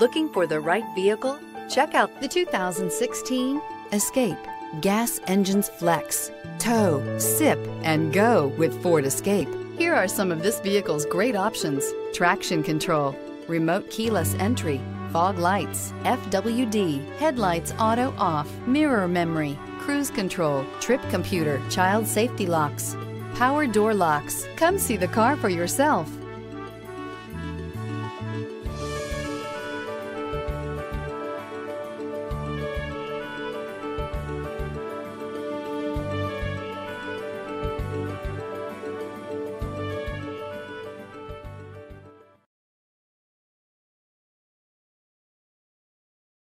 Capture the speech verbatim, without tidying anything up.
Looking for the right vehicle? Check out the two thousand sixteen Escape. Gas engines flex, tow, sip, and go with Ford Escape. Here are some of this vehicle's great options: traction control, remote keyless entry, fog lights, F W D, headlights auto off, mirror memory, cruise control, trip computer, child safety locks, power door locks. Come see the car for yourself.